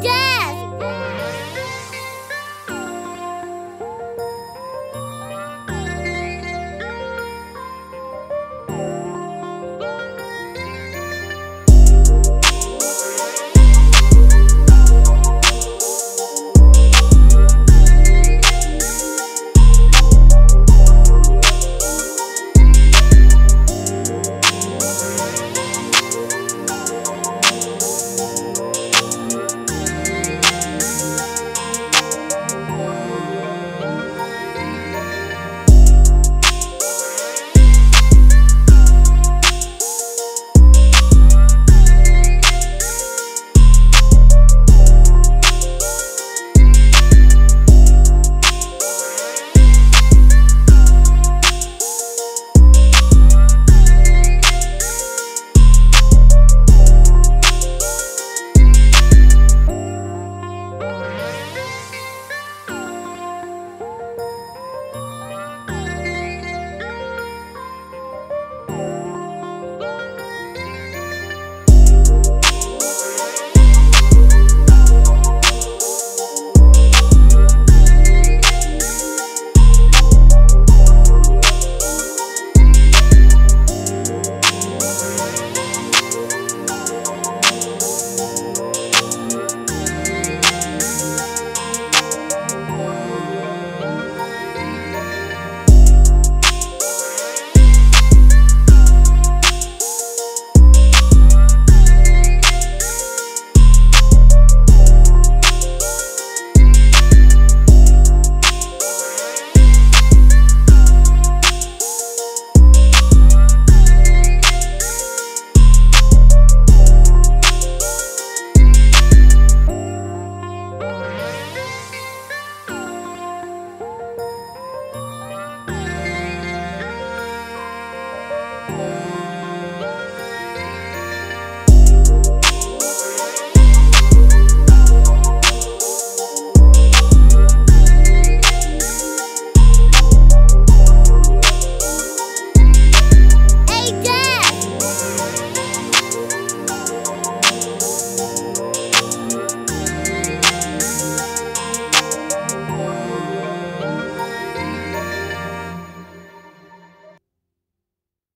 death!